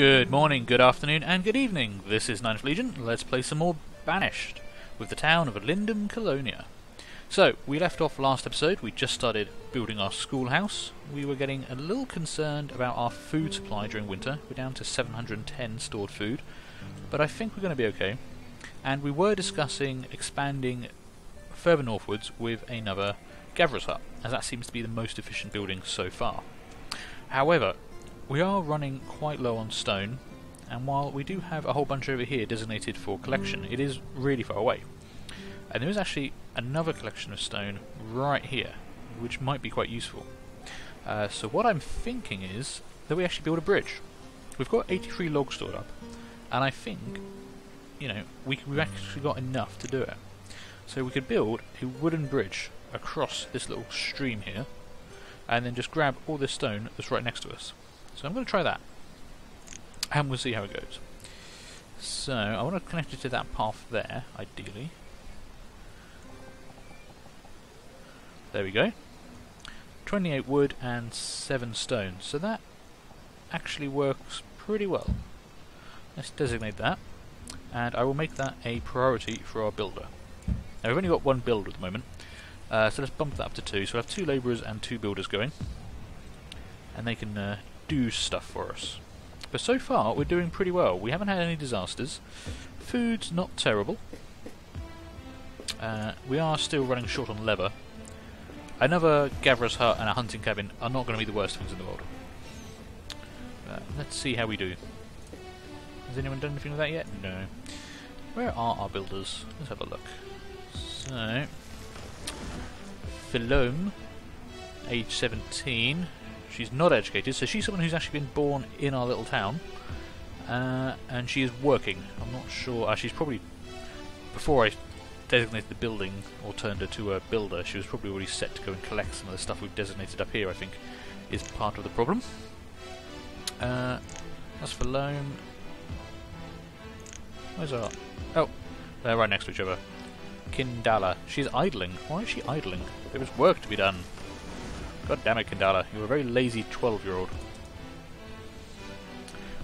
Good morning, good afternoon, and good evening. This is Ninth Legion. Let's play some more Banished with the town of Lindum Colonia. So, we left off last episode. We just started building our schoolhouse. We were getting a little concerned about our food supply during winter. We're down to 710 stored food, but I think we're going to be okay. And we were discussing expanding further northwards with another Gavros hut, as that seems to be the most efficient building so far. However, we are running quite low on stone, and while we do have a whole bunch over here designated for collection, it is really far away. And there is actually another collection of stone right here, which might be quite useful. So what I'm thinking is that we actually build a bridge. We've got 83 logs stored up, and I think, you know, we've actually got enough to do it. So we could build a wooden bridge across this little stream here, and then just grab all this stone that's right next to us. So I'm going to try that, and we'll see how it goes. So I want to connect it to that path there, ideally. There we go. 28 wood and 7 stone, so that actually works pretty well. Let's designate that, and I will make that a priority for our builder. Now we've only got one builder at the moment, so let's bump that up to 2, so we'll have 2 labourers and 2 builders going, and they can do stuff for us. But so far we're doing pretty well. We haven't had any disasters. Food's not terrible. We are still running short on leather. Another Gavros hut and a hunting cabin are not going to be the worst things in the world. Let's see how we do. Has anyone done anything with that yet? No. Where are our builders? Let's have a look. So Philome, age 17. She's not educated, so she's someone who's actually been born in our little town, and she is working. I'm not sure. She's probably, before I designated the building or turned her to a builder, she was probably already set to go and collect some of the stuff we've designated up here. I think is part of the problem. That's for loan. Where's our? Oh, they're right next to each other. Kindala. She's idling. Why is she idling? There was work to be done. God damn it, Kindala, you're a very lazy 12-year-old.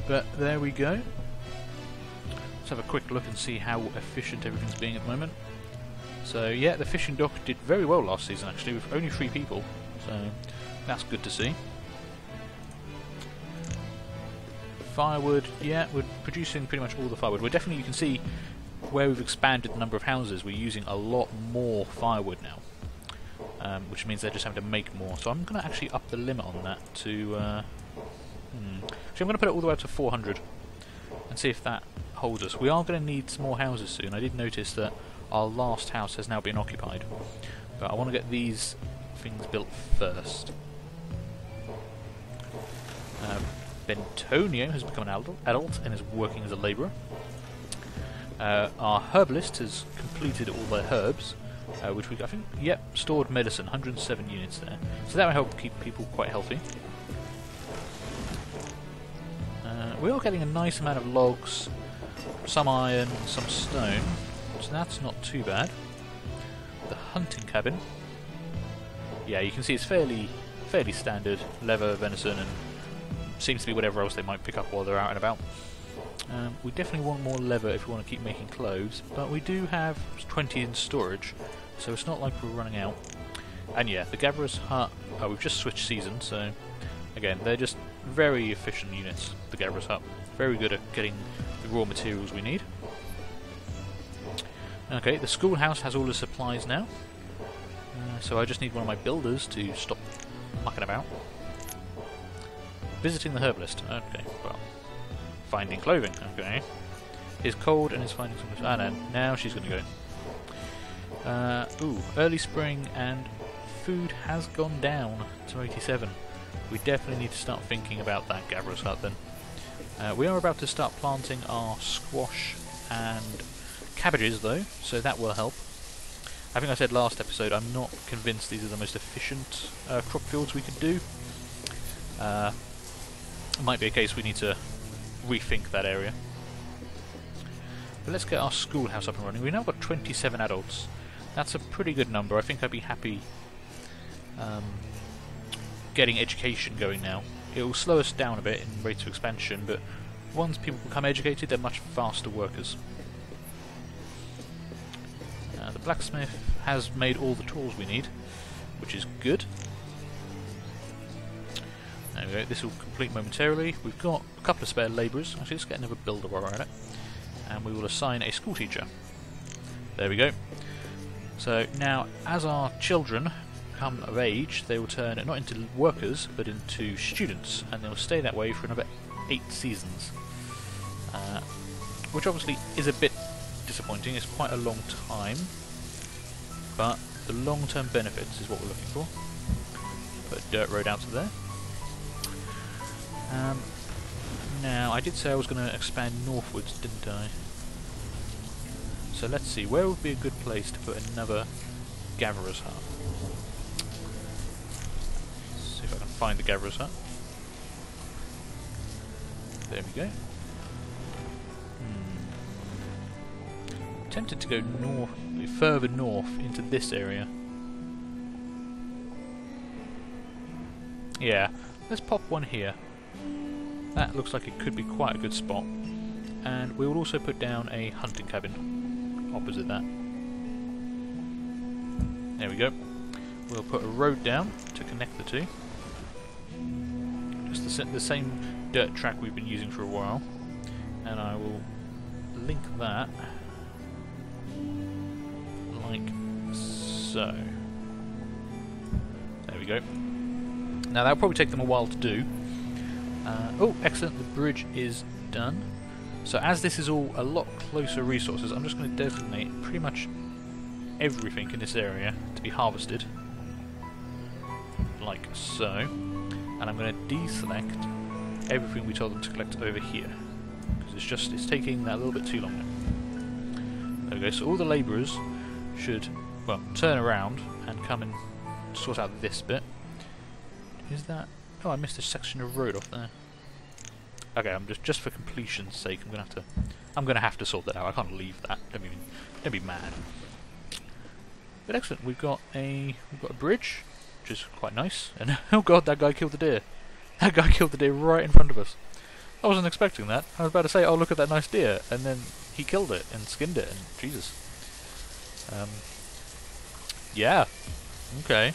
But there we go. Let's have a quick look and see how efficient everything's being at the moment. So yeah, the fishing dock did very well last season actually, with only 3 people. So that's good to see. Firewood, yeah, we're producing pretty much all the firewood. We're definitely, you can see where we've expanded the number of houses, we're using a lot more firewood now. Which means they're just having to make more. So I'm going to actually up the limit on that to... Actually, I'm going to put it all the way up to 400 and see if that holds us. We are going to need some more houses soon. I did notice that our last house has now been occupied. But I want to get these things built first. Bentonio has become an adult and is working as a labourer. Our herbalist has completed all their herbs. Which we, I think, yep, stored medicine, 107 units there. So that will help keep people quite healthy. We are getting a nice amount of logs, some iron, some stone, so that's not too bad. The hunting cabin, yeah, you can see it's fairly standard, leather, venison, and seems to be whatever else they might pick up while they're out and about. We definitely want more leather if we want to keep making clothes, but we do have 20 in storage, so it's not like we're running out. And yeah, the Gavros hut, we've just switched season, so again, they're just very efficient units, the Gavros hut. Very good at getting the raw materials we need. Okay, the schoolhouse has all the supplies now, so I just need one of my builders to stop mucking about. Visiting the herbalist, okay, well... Finding clothing, okay. Is cold and is finding some... Ah, no, now she's going to go. Ooh, early spring and food has gone down to 87. We definitely need to start thinking about that Gavros hut then. We are about to start planting our squash and cabbages though, so that will help. I think I said last episode I'm not convinced these are the most efficient crop fields we could do. It might be a case we need to rethink that area. But let's get our schoolhouse up and running. We've now got 27 adults. That's a pretty good number. I think I'd be happy getting education going now. It will slow us down a bit in rates of expansion, but once people become educated, they're much faster workers. The blacksmith has made all the tools we need, which is good. There we go, this will complete momentarily. We've got a couple of spare labourers. Actually, let's get another builder while we're at it. And we will assign a school teacher. There we go. So now, as our children come of age, they will turn not into workers, but into students. And they'll stay that way for another 8 seasons. Which obviously is a bit disappointing. It's quite a long time. But the long-term benefits is what we're looking for. Put a dirt road out to there. Now, I did say I was going to expand northwards, didn't I? So let's see, where would be a good place to put another Gavros hut? Let's see if I can find the Gavros hut. There we go. I'm tempted to go north, further north into this area. Yeah, let's pop one here. That looks like it could be quite a good spot. And we will also put down a hunting cabin opposite that. There we go. We'll put a road down to connect the two. Just the same dirt track we've been using for a while. And I will link that like so. There we go. Now that'll probably take them a while to do. Oh, excellent, the bridge is done. So as this is all a lot closer resources, I'm just going to designate pretty much everything in this area to be harvested. Like so. And I'm going to deselect everything we told them to collect over here. Because it's taking that a little bit too long now. There we go, so all the labourers should, well, turn around and come and sort out this bit. Is that... Oh, I missed a section of road off there. Okay, I'm just for completion's sake, I'm gonna have to sort that out. I can't leave that. Don't be mad. But excellent, we've got a bridge, which is quite nice. And oh god, that guy killed the deer. That guy killed the deer right in front of us. I wasn't expecting that. I was about to say, oh look at that nice deer, and then he killed it and skinned it. And Jesus. Yeah. Okay.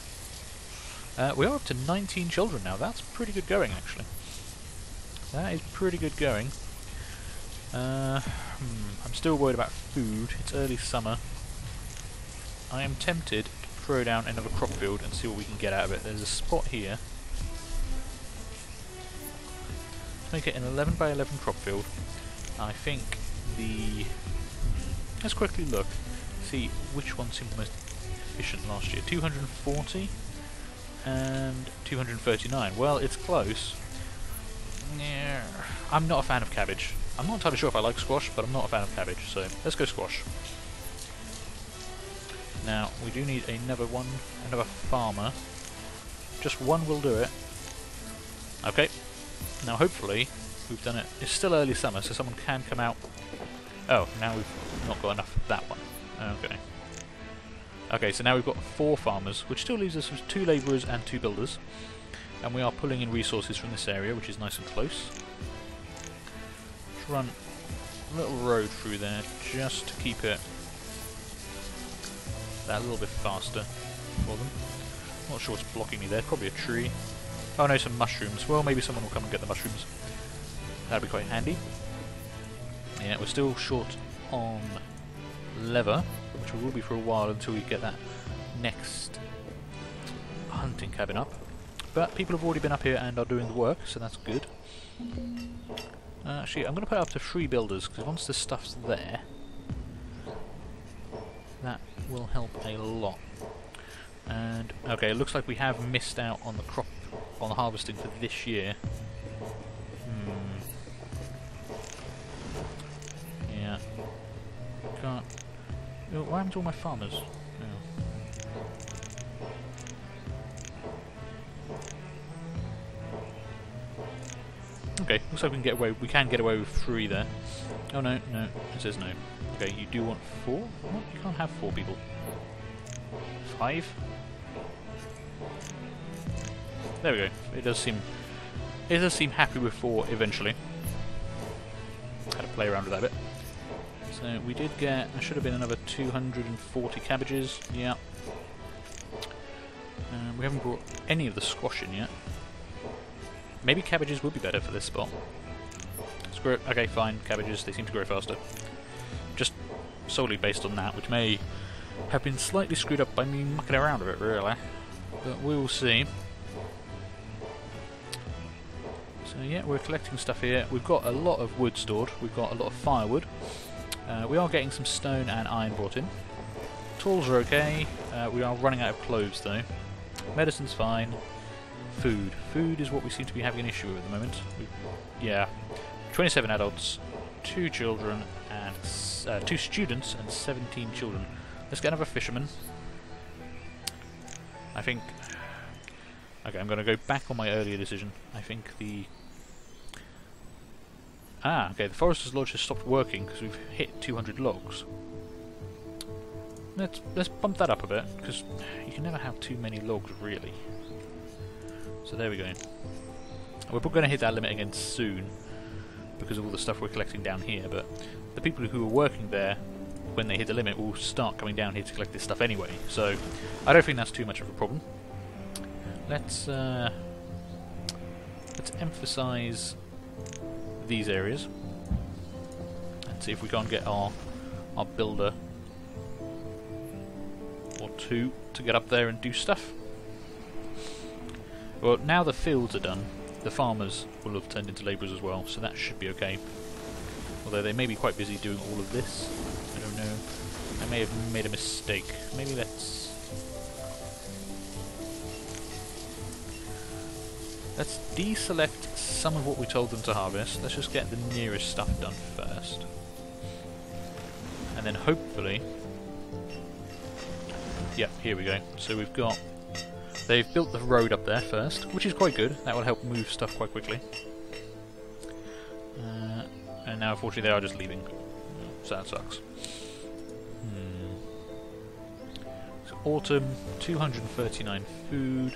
We are up to 19 children now. That's pretty good going, actually. That is pretty good going. I'm still worried about food. It's early summer. I am tempted to throw down another crop field and see what we can get out of it. There's a spot here. Let's make it an 11 by 11 crop field. I think the... Let's quickly look. See which one seemed the most efficient last year. 240... and 239. Well, it's close. Yeah. I'm not a fan of cabbage. I'm not entirely sure if I like squash, but I'm not a fan of cabbage, so let's go squash. Now, we do need another farmer. Just one will do it. Okay. Now, hopefully, we've done it. It's still early summer, so someone can come out. Oh, now we've not got enough of that one. Okay. Okay, so now we've got 4 farmers, which still leaves us with 2 labourers and 2 builders. And we are pulling in resources from this area, which is nice and close. Let's run a little road through there, just to keep it that little bit faster for them. Not sure what's blocking me there, probably a tree. Oh no, some mushrooms. Well, maybe someone will come and get the mushrooms. That'd be quite handy. Yeah, we're still short on leather, which will be for a while until we get that next hunting cabin up. But people have already been up here and are doing the work, so that's good. Actually, I'm going to put it up to 3 builders, because once the stuff's there, that will help a lot. And okay, it looks like we have missed out on the crop, on the harvesting for this year. Yeah. Can't... What happened to all my farmers? Oh. Okay, looks like we can get away. We can get away with 3 there. Oh no, no, it says no. Okay, you do want 4? What? You can't have 4 people. 5? There we go. It does seem happy with 4 eventually. had to play around with that a bit. So we did get, there should have been another 240 cabbages, yeah. We haven't brought any of the squash in yet. Maybe cabbages would be better for this spot. Screw it, okay fine, cabbages, they seem to grow faster. Just solely based on that, which may have been slightly screwed up by me mucking around a bit really. But we will see. So yeah, we're collecting stuff here. We've got a lot of wood stored, we've got a lot of firewood. We are getting some stone and iron brought in. Tools are okay, we are running out of cloves though. Medicine's fine. Food. Food is what we seem to be having an issue with at the moment. Yeah. 27 adults, 2 children, and 2 students, and 17 children. Let's get another fisherman. I think... Okay, I'm going to go back on my earlier decision. I think the... Ah, okay, the Forester's Lodge has stopped working because we've hit 200 logs. Let's bump that up a bit, because you can never have too many logs, really. So there we go. We're going to hit that limit again soon, because of all the stuff we're collecting down here, but the people who are working there, when they hit the limit, will start coming down here to collect this stuff anyway, so I don't think that's too much of a problem. Let's emphasise these areas and see if we can't get our builder or two to get up there and do stuff. Well, now the fields are done, the farmers will have turned into labourers as well, so that should be okay. Although they may be quite busy doing all of this, I don't know. I may have made a mistake. Maybe let's deselect some of what we told them to harvest. Let's just get the nearest stuff done first. And then hopefully... Yep, here we go. So we've got... They've built the road up there first, which is quite good. That will help move stuff quite quickly. And now, unfortunately, they are just leaving. So that sucks. So autumn, 239 food.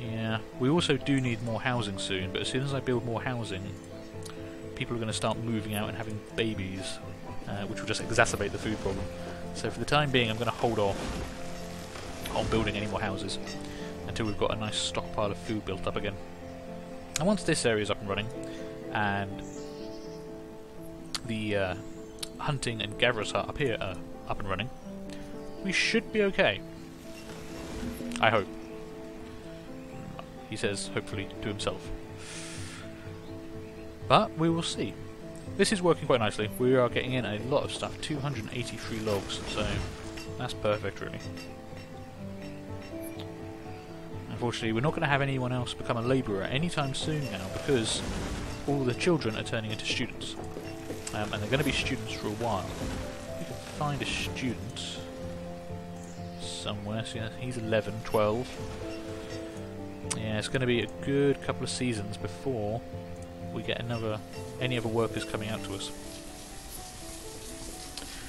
Yeah, we also do need more housing soon, but as soon as I build more housing, people are going to start moving out and having babies, which will just exacerbate the food problem. So for the time being, I'm going to hold off on building any more houses until we've got a nice stockpile of food built up again. And once this area is up and running, and the hunting and Gavros hut up here are up and running, we should be okay. I hope. He says, hopefully, to himself. But we will see. This is working quite nicely. We are getting in a lot of stuff, 283 logs, so that's perfect, really. Unfortunately, we're not going to have anyone else become a labourer anytime soon now, because all the children are turning into students. And they're going to be students for a while. We can find a student somewhere. So yeah, he's 11, 12. Yeah, it's going to be a good couple of seasons before we get any other workers coming out to us.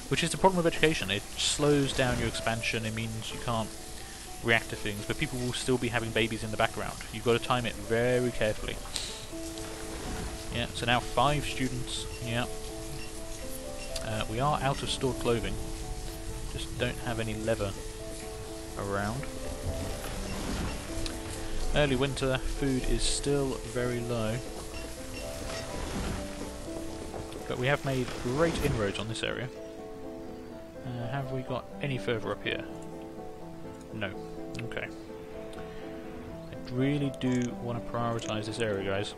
Which is the problem with education. It slows down your expansion, it means you can't react to things, but people will still be having babies in the background. You've got to time it very carefully. Yeah, so now 5 students, yeah. We are out of stored clothing. Just don't have any leather around. Early winter, food is still very low. But we have made great inroads on this area. Have we got any further up here? No. Okay. I really do want to prioritise this area, guys.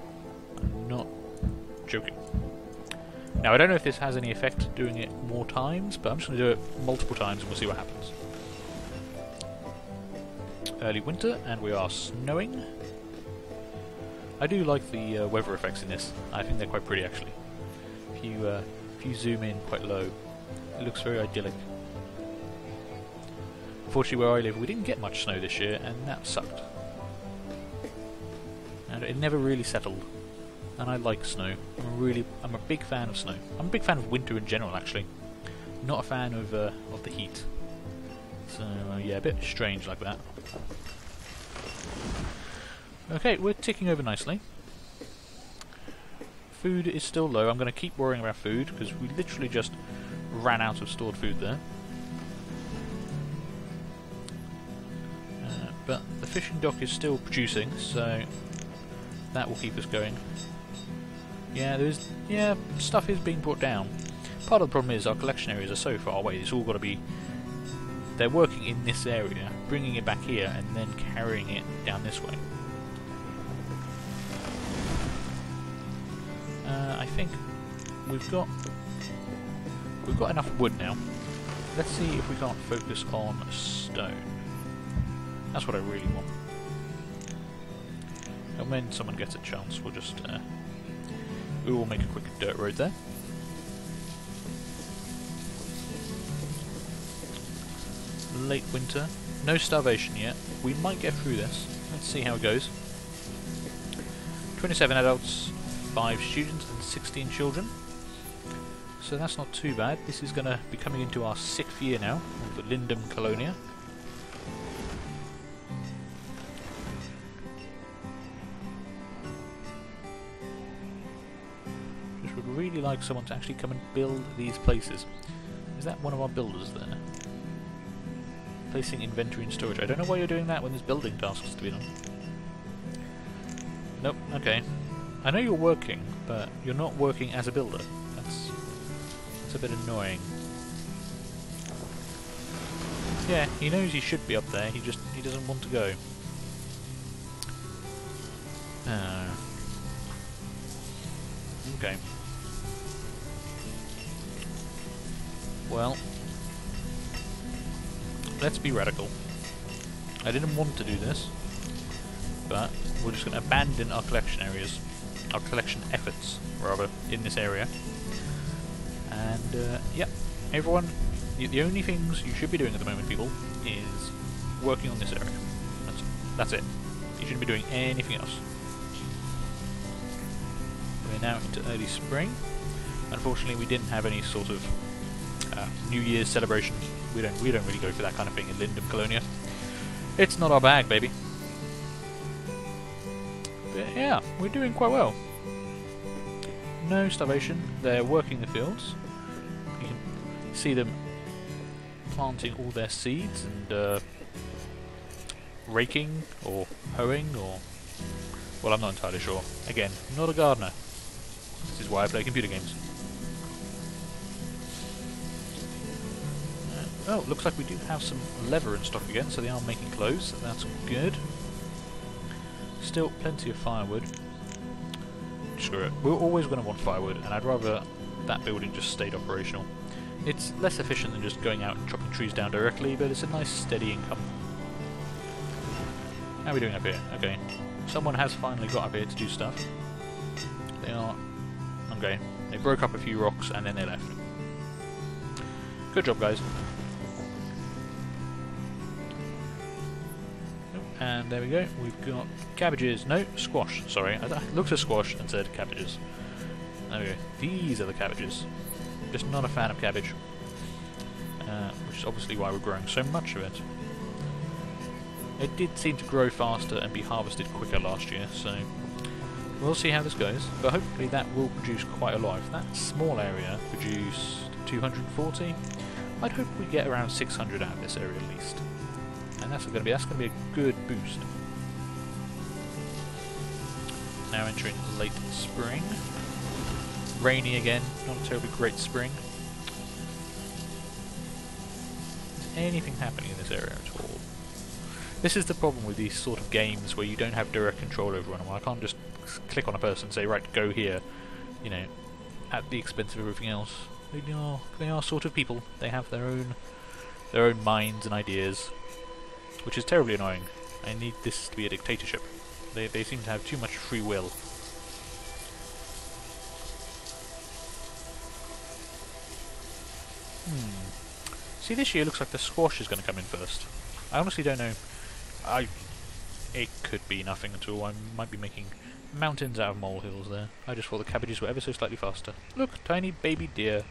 I'm not joking. Now, I don't know if this has any effect doing it more times, but I'm just going to do it multiple times and we'll see what happens. Early winter, and we are snowing. I do like the weather effects in this. I think they're quite pretty, actually. If you zoom in quite low, it looks very idyllic. Unfortunately, where I live, we didn't get much snow this year, and that sucked. And it never really settled. And I like snow. I'm a big fan of snow. I'm a big fan of winter in general, actually. Not a fan of the heat. So yeah, a bit strange like that. Okay, we're ticking over nicely. food is still low. I'm going to keep worrying about food, because we literally just ran out of stored food there. But the fishing dock is still producing, so that will keep us going. Yeah, stuff is being brought down. Part of the problem is our collection areas are so far away. It's all got to be... They're working in this area, bringing it back here, and then carrying it down this way. I think we've got enough wood now. Let's see if we can't focus on stone. That's what I really want. And when someone gets a chance, we'll just we will make a quick dirt road there. Late winter. No starvation yet. We might get through this. Let's see how it goes. 27 adults, 5 students and 16 children. So that's not too bad. This is going to be coming into our 6th year now of the Lindum Colonia. Just would really like someone to actually come and build these places. Is that one of our builders there? Placing inventory and storage. I don't know why you're doing that when there's building tasks to be done. Nope, okay. I know you're working, but you're not working as a builder. That's a bit annoying. Yeah, he knows he should be up there, he doesn't want to go. Okay. Well... Let's be radical. I didn't want to do this, but we're just going to abandon our collection areas, our collection efforts, rather, in this area. And, yeah, everyone, the only things you should be doing at the moment, people, is working on this area. That's it. You shouldn't be doing anything else. We're now into early spring. Unfortunately, we didn't have any sort of New Year's celebration. We don't really go for that kind of thing in Lindum Colonia. It's not our bag, baby. But yeah, we're doing quite well. No starvation. They're working the fields. You can see them planting all their seeds and raking or hoeing or... Well, I'm not entirely sure. Again, not a gardener. This is why I play computer games. Oh, looks like we do have some leather in stock again, so they are making clothes, so that's good. Still plenty of firewood. Screw it. We're always going to want firewood, and I'd rather that building just stayed operational. It's less efficient than just going out and chopping trees down directly, but it's a nice steady income. How are we doing up here? Okay. Someone has finally got up here to do stuff. They are... Okay. They broke up a few rocks, and then they left. Good job, guys. And there we go, we've got cabbages, no, squash, sorry, I looked at squash and said cabbages. There we go, these are the cabbages. Just not a fan of cabbage, which is obviously why we're growing so much of it. It did seem to grow faster and be harvested quicker last year, so we'll see how this goes, but hopefully that will produce quite a lot. If that small area produced 240, I'd hope we get around 600 out of this area at least. And that's going to be a good boost. Now entering late spring. Rainy again, not a terribly great spring. Is anything happening in this area at all? This is the problem with these sort of games where you don't have direct control over anyone. I can't just click on a person and say, right, go here, you know, at the expense of everything else. They are sort of people. They have their own minds and ideas. Which is terribly annoying. I need this to be a dictatorship. They seem to have too much free will. See, this year looks like the squash is going to come in first. I honestly don't know. It could be nothing at all. I might be making mountains out of molehills there. I just thought the cabbages were ever so slightly faster. Look, tiny baby deer.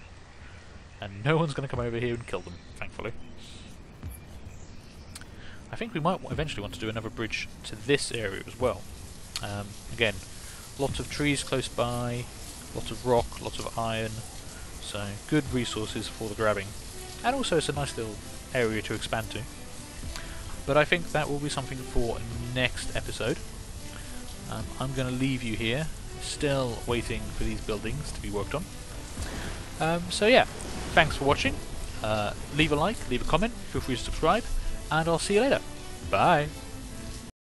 And no one's going to come over here and kill them, thankfully. I think we might eventually want to do another bridge to this area as well. Again, lots of trees close by, Lots of rock, lots of iron, so good resources for the grabbing. And also it's a nice little area to expand to. But I think that will be something for next episode. I'm going to leave you here, still waiting for these buildings to be worked on. So yeah, thanks for watching. Leave a like, leave a comment, feel free to subscribe, and I'll see you later. Bye!